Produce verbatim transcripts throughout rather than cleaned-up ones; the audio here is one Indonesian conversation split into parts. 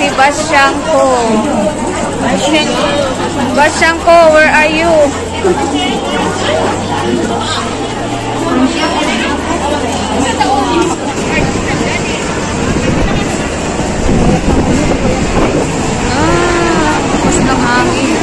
si Basyangko. Basyangko, where are you? Ah, mas ng hangin.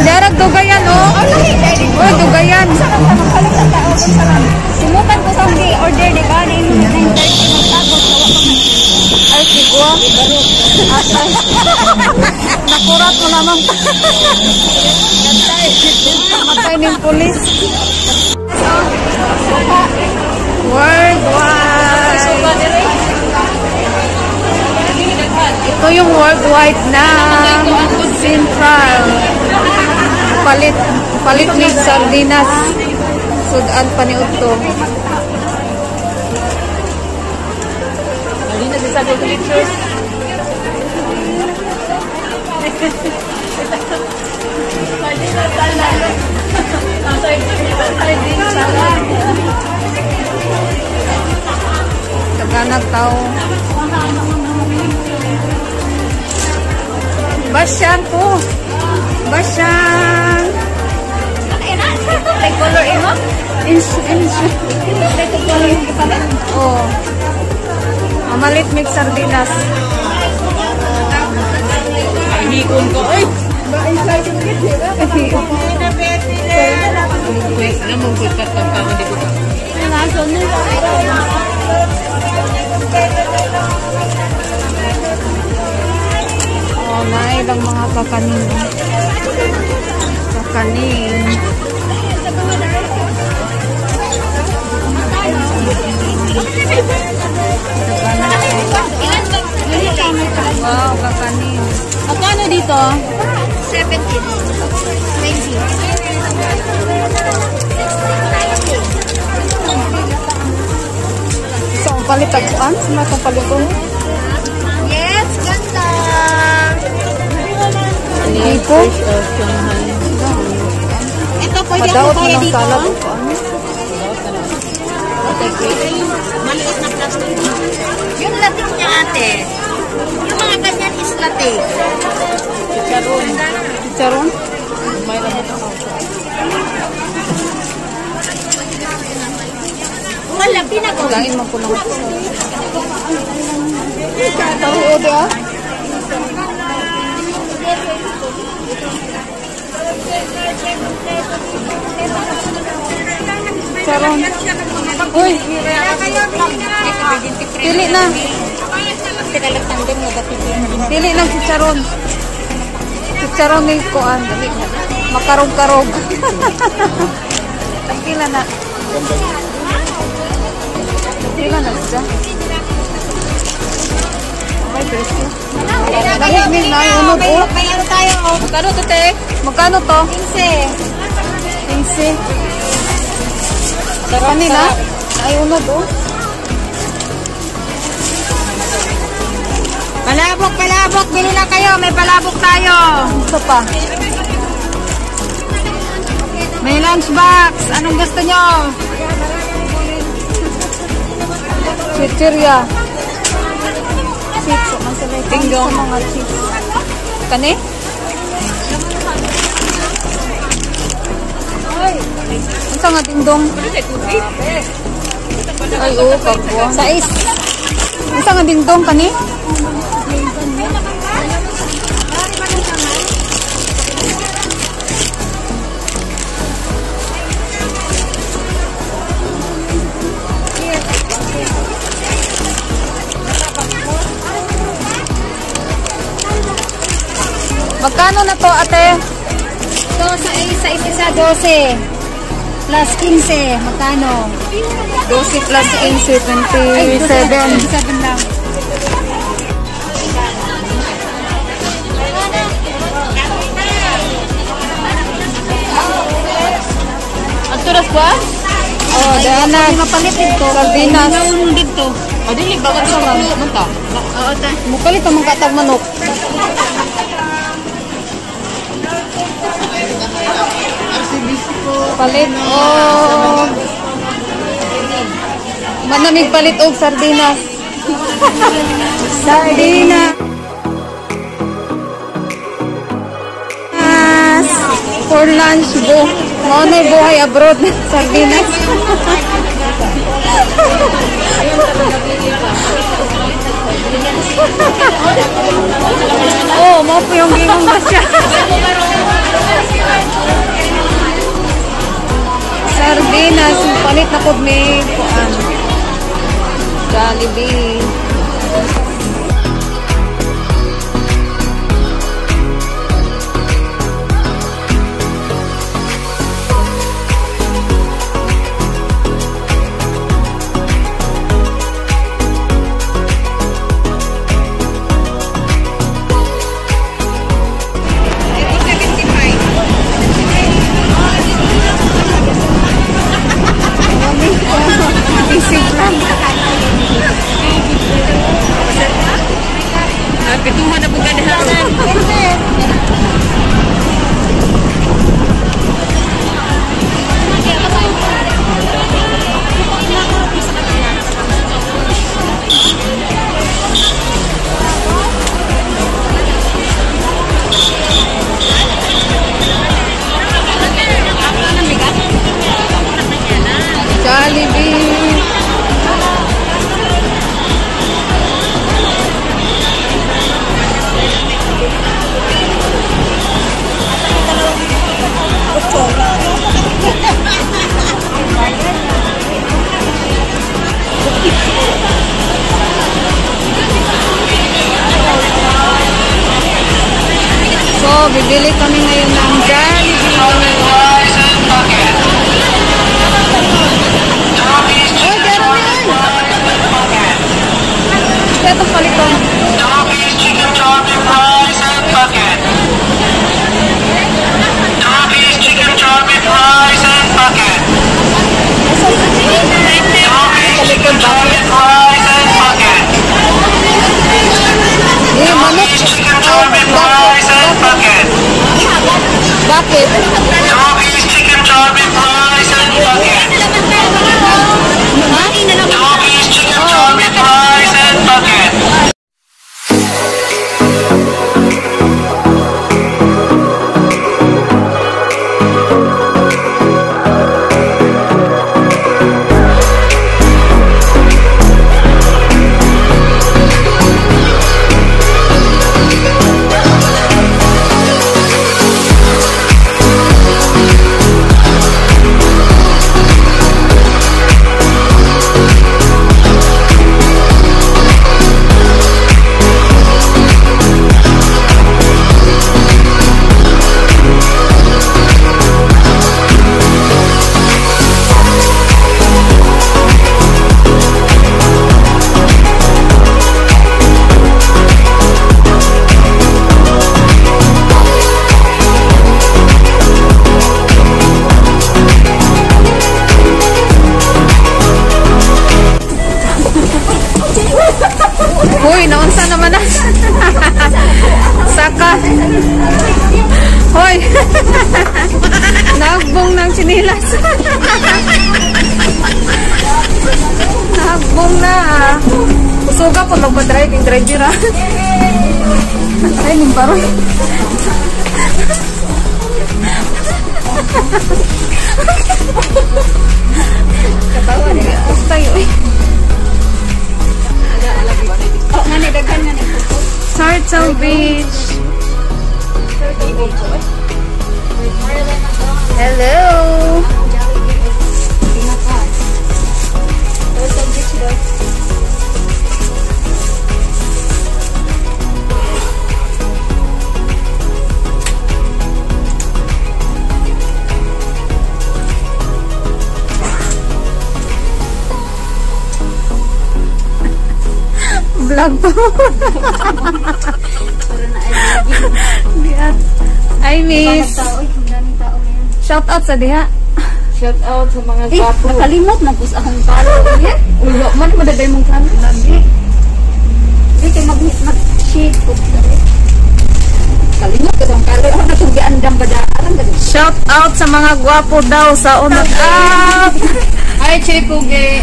Darag dugayan, no? Oh, dugayan. Sumukan ko sa hindi order, di ba? Ay, sigwa. Nakurat mo naman. Matay ng pulis. Worldwide. Ito yung worldwide na Central. Palit, palit ni sardinas. Sudan pa ni Uto. Taganak tao. Basyang po. Basyang. May color eh, no? May color eh, pala? Oo. Amalit mix sardinas. Hihikon ko. Ay! Oh, nailang mga kakanin. Kakanin. Wow, kakanin. Ako ano dito? seventeen. So, palitaguan? Sino itong palitaguan? Yes, ganda! Ito? Ito, pwede ako kaya dito? Maliit na plastic. Yung latik niya, ate. Yung mga ganyan is latik. Chicharon. Chicharon? May lahat ako. Wala, pinagawa. Langin mo po lang. Tahu ba? Charon. Uy! Pili na. Pili na si Charon. Si Charon may kuan. Makarog-karog. Pila na. Pila na siya. Magkano tayo? Magkano to, Tek? Magkano to? fifty. fifty. Kanina? Ay, unod, oh. Palabok, palabok. Bili na kayo. May palabok tayo. Gusto pa. May lunchbox. Anong gusto nyo? Chichirya. Chips. Tinggong. Mga chips. Kani? Unsa nga dingdong? Ay, oo, kapwa. Sais. Unsa nga dingdong kani? Magkano na to, ate? Ito sa isa-isa dose plus fifteen. Magkano? twelve plus fifteen, twenty-seven. twenty-seven lang. Ang turas ba? Oh, daanan. Mapalit dito. Sardinas. Ngayon dito. O, dili. Bakit sa manok man ta? Oo, ta. Mukalit ang mangkatag manok. Palit o manamig palit o sardinas. Sardinas for lunch buh maunay buhay abroad. Sardinas. Oh, mapo yung gingong ba siya? Sardinas, palit na po may kuan. Jollibee. Bibili kami ngayon ng Jollibee. Oh, gano'n yan. Ito palitan. Bakit? Doggy's chicken chorby fries and bucket. Doggy's chicken chorby fries and bucket. Hoy, naunsa naman na. Saka. Hoy. Nagbong ng sinilas. Nagbong na. Usuga po magpa-driving driver ah. Ay, nimbaroy. Katawa niya. Ustay, oy. Turtle Beach. Hello. lang po. I miss. Shout out sa diha. Shout out sa mga eh, kapo. Nakalimot na po sa akong talo. Ulo man, madagay mong kanan. Lagi. Hindi kayo mag-shake po. Kalimot ka sa kalo. Ako natugaan dang badaan. Shout out sa mga gwapo daw sa unang up. Ay, chipuge.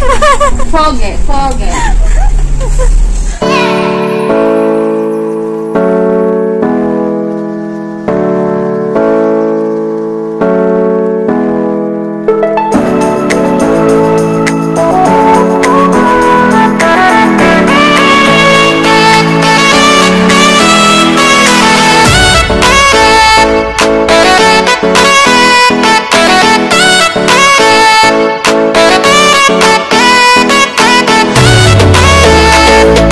Poge, poge. We'll be right back.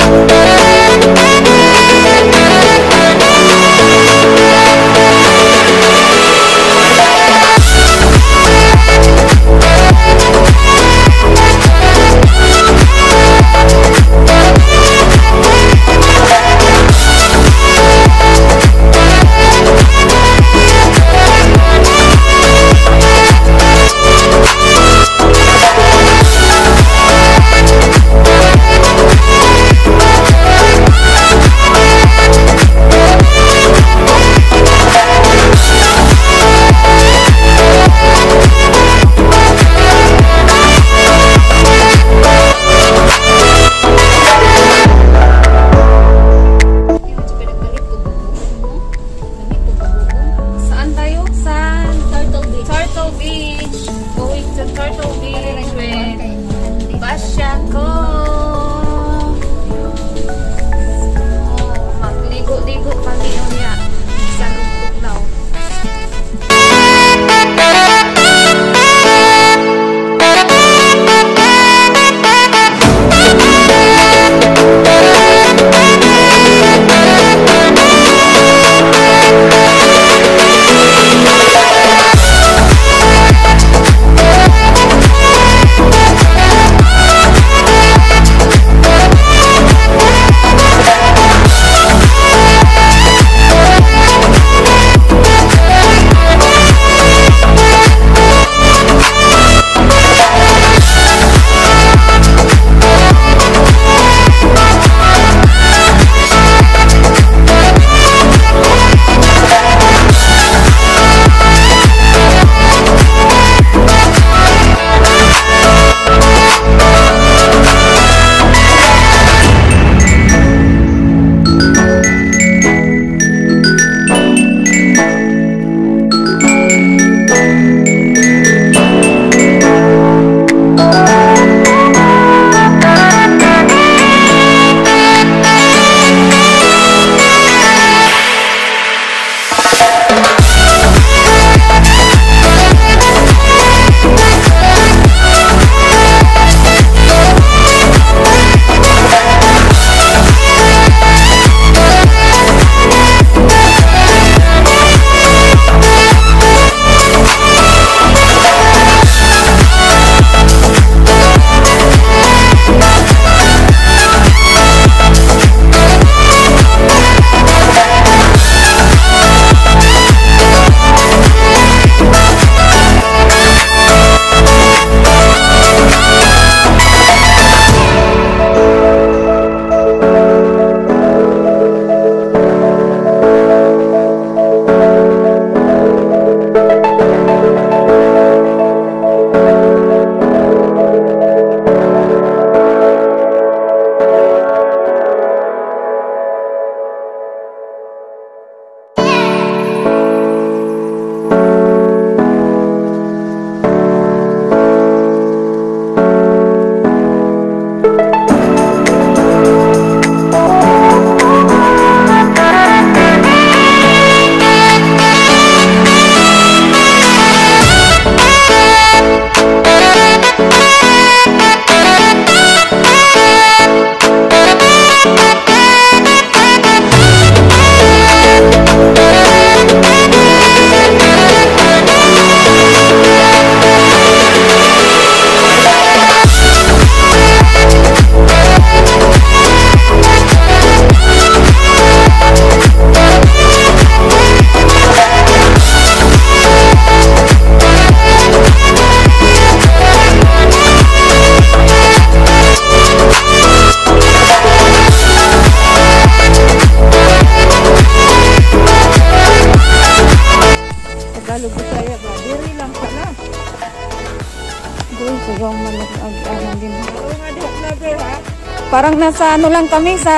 Parang nasa ano lang kami sa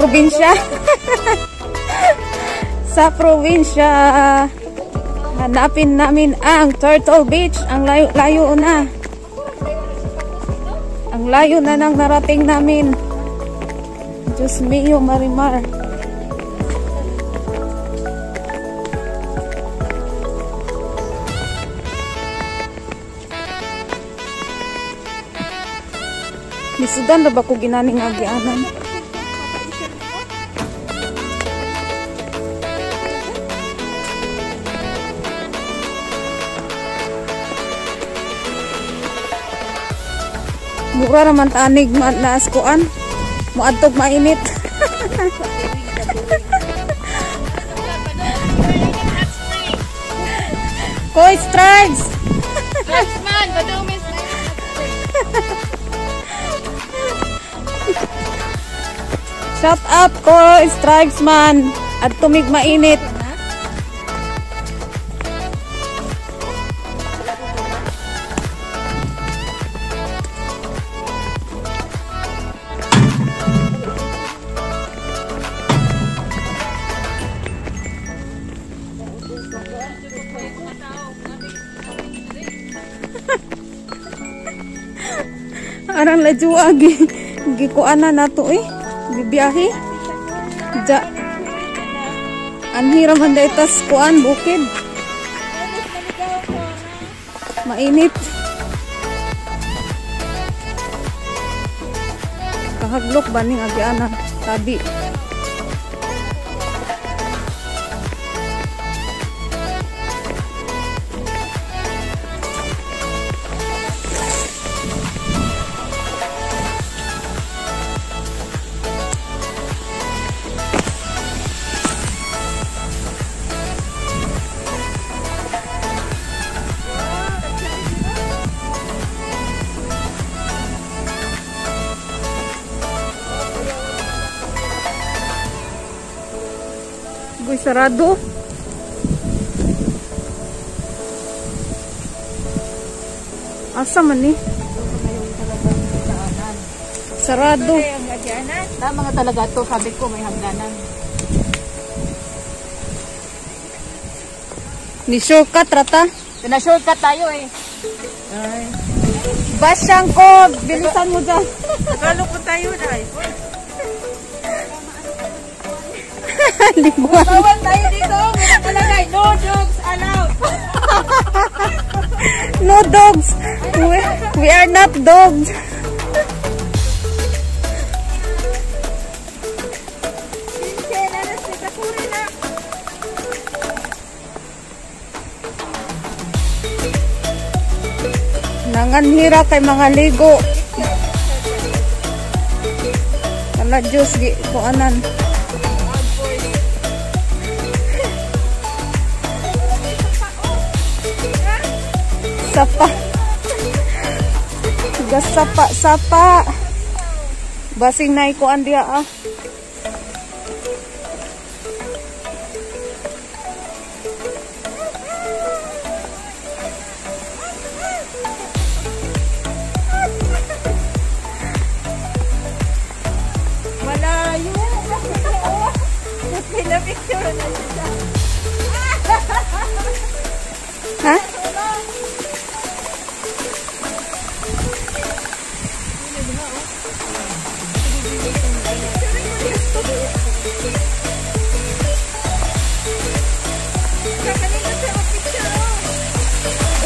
probinsya. Sa probinsya. Hanapin namin ang Turtle Beach. Ang layo, layo na. Ang layo na nang narating namin. Diyos mio, Marimar. Nisudan na ba ko ginaning agianan? Mura naman tanig na askuan. Muadtog mainit. Koy, strikes! Strikes man! Badumi strikes! Shut up ko, strikes man. At tumig mainit. Arang lajuag. Gikuan na nato eh. Bibiyahe ja anhira man dayta kuan bukid mainit kahaglok baning agianan tabi sarado. Asa man ni? Sarado. Tama nga talaga to, sabi ko may hangganan. Ni shortcut rata? Na shortcut tayo eh. Ay. Basyang ko, bilisan mo dyan. Tagalog po tayo na eh. Libuan. Bawal tayo dito. Malagay, no dogs allowed. No dogs. We, we are not dogs. Nanganhira kay mga ligo. Kala Diyos, di kuanan. Sapa. Gas sapa sapa. Basing na ikuan dia ah. Malayo. May na picture na siya. Ha?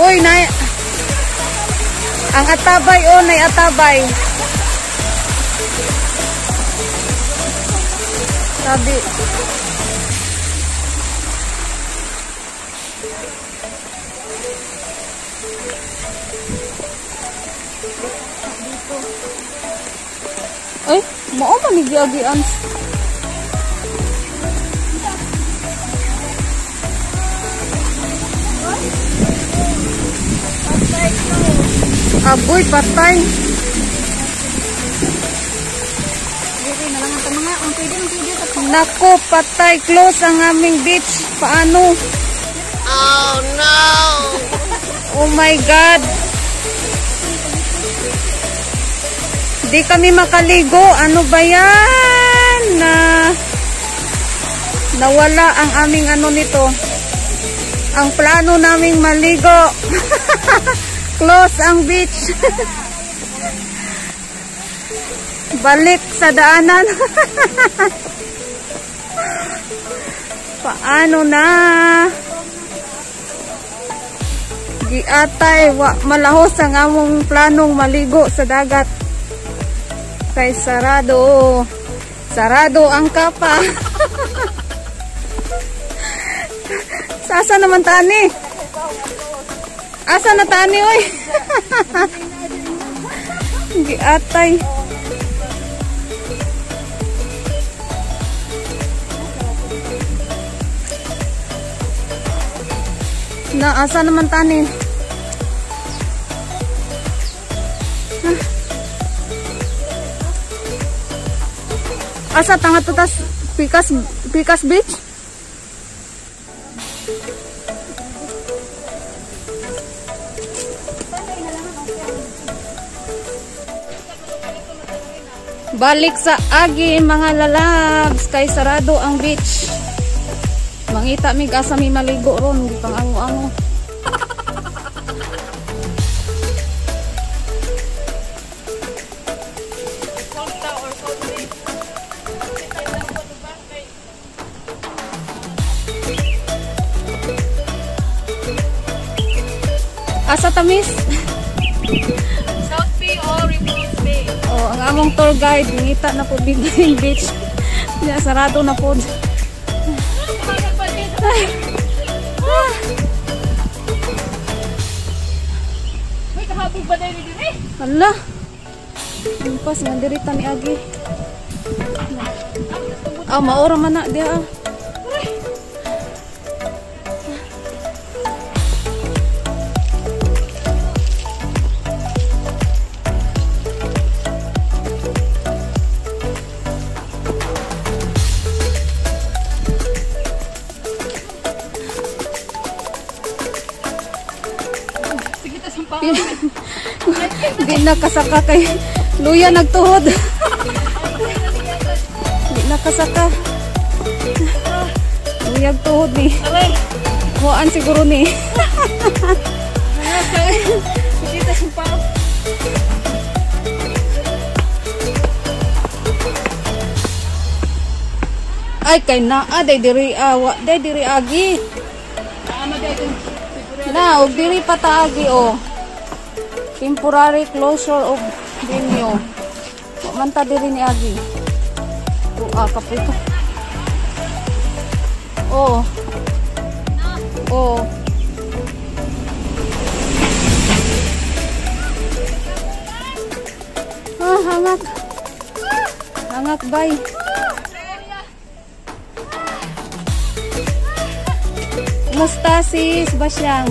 Uy, nay ang atabay o oh, nay atabay. Sabi. Ay, mao manigyagian. Aboy, patay. Nako, patay. Close ang aming beach. Paano? Oh, no! Oh, my God! Di kami makaligo. Ano ba yan? Na nawala ang aming ano nito. Ang plano naming maligo. Close ang beach. Balik sa daanan. Paano na? Giatay wa malahos ang among planong maligo sa dagat. Kay sarado. Sarado ang kapa. Sasa naman tani? Asa na tani oy? Giatay. Na asa naman tani? Huh? Asa tangat tutas Pikas Pikas Beach? Balik sa agi mga lalabs kay sarado ang beach. Mangita mig asa mi maligo ron di pang ango-ango. Asa tamis? South Bay or Repulse Bay. Oh, ang among tour guide mangita na po bigay beach. Ya sarado na po. Hoy kahapon ba dai diri? Hala. Impas mandiri tani agi. Ah maora mana dia. Di nakasaka kay luya nagtuhod. Di nakasaka. Luya nagtuhod ni. Huwaan siguro ni. Kita simpaw. Ay kay naa day diri awa day diri agi. Na og diri pataagi o. Oh. Temporary closure of venue. Manta diri ni agi. Ah, kaputo. Oh. Oh. Ah, hangak. Hangak bay. Musta sis basyang.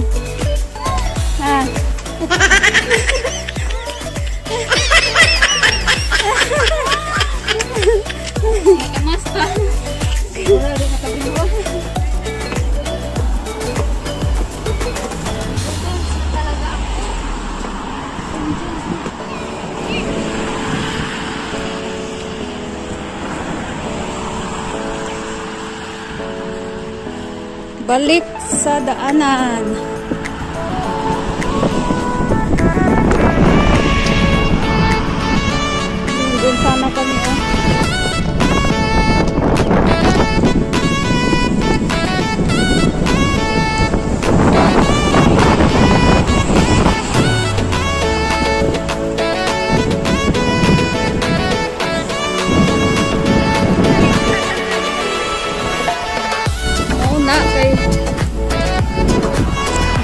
Ha. Kamusta? Balik sa daanan.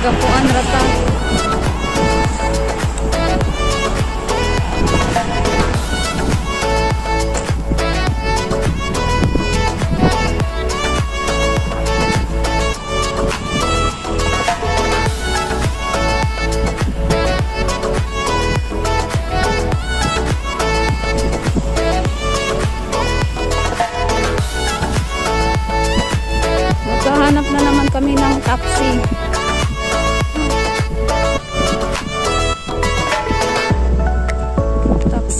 Gapuan rata. Maghahanap na naman kami ng taxi.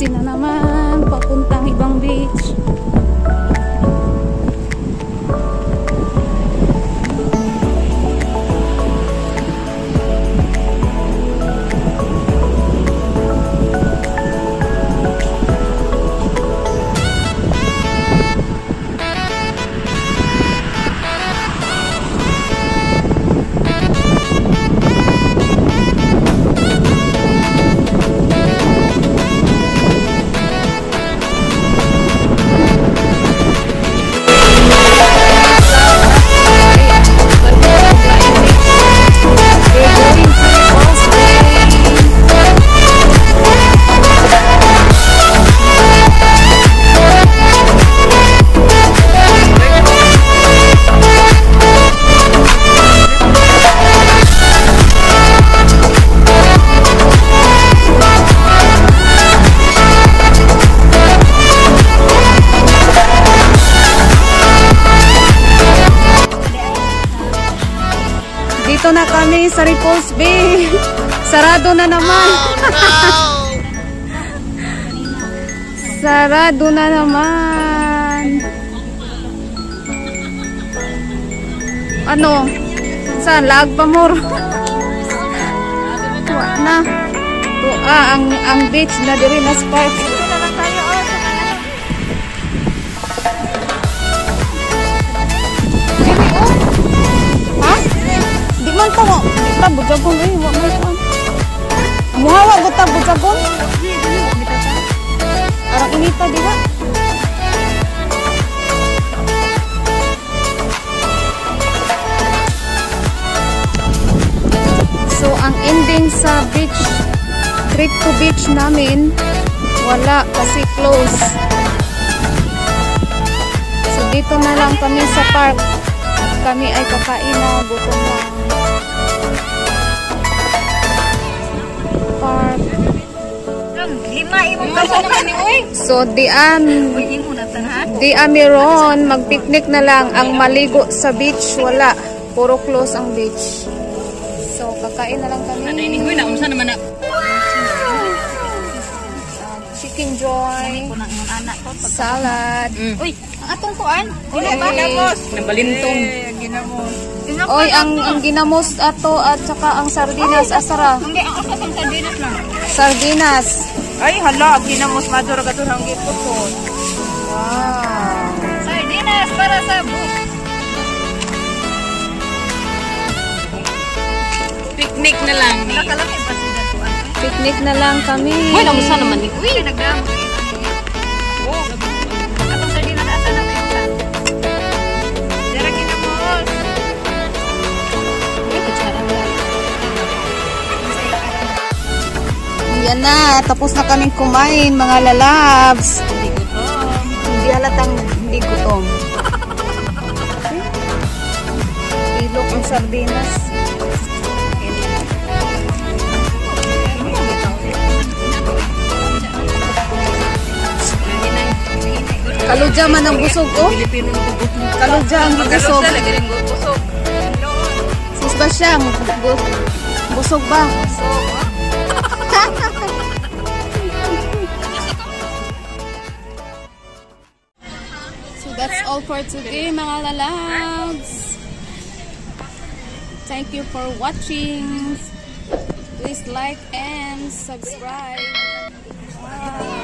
Taxi na naman papuntang ibang beach. Dito na kami sa Repulse Bay. Sarado na naman. Oh, no. Sarado na naman. Ano? Saan? Laag pa more. Tuwa na. Tuwa ang, ang beach na diri na spark. Bujabon, eh, wag mo yun. Muhawa, buta, bujabon. Arang inita, di ba? So, ang ending sa beach, trip to beach namin, wala kasi close. So, dito na lang kami sa park. At kami ay kakain na, gutom lang. So dian dian meron magpicnic na lang. Ang maligo sa beach wala, puro close ang beach. So kakain na lang kami. Chicken joy, salad. Uy, ang atong kuan ginamos, nabalintong ginamos. Oy, ang ang ginamos ato at saka ang sardinas asara. Hindi ang asa tong sardinas lang. Sardinas. Ay, hala, ginamos madura kato nang gipupot. Wow. Sardinas para sa book. Picnic na lang. Nakalaki pa si datuan. Picnic na lang kami. Uy, namusta naman ni. Uy, nagdamo. Yan na, tapos na kaming kumain, mga lalabs. Hindi gutom. Hindi halatang hindi gutom. Ilok ang sardinas. Kaludya man ang busog, oh. Kaludya ang busog. Sis ba siya? Busog ba? Busog. So that's all for today, mga lalabs. Thank you for watching. Please like and subscribe. Bye.